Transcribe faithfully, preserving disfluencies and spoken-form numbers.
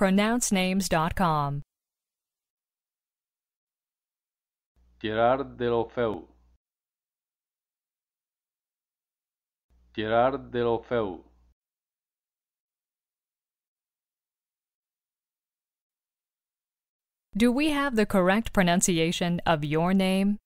Pronounce Names punto com. Gerard Deulofeu. Gerard Deulofeu. Do we have the correct pronunciation of your name?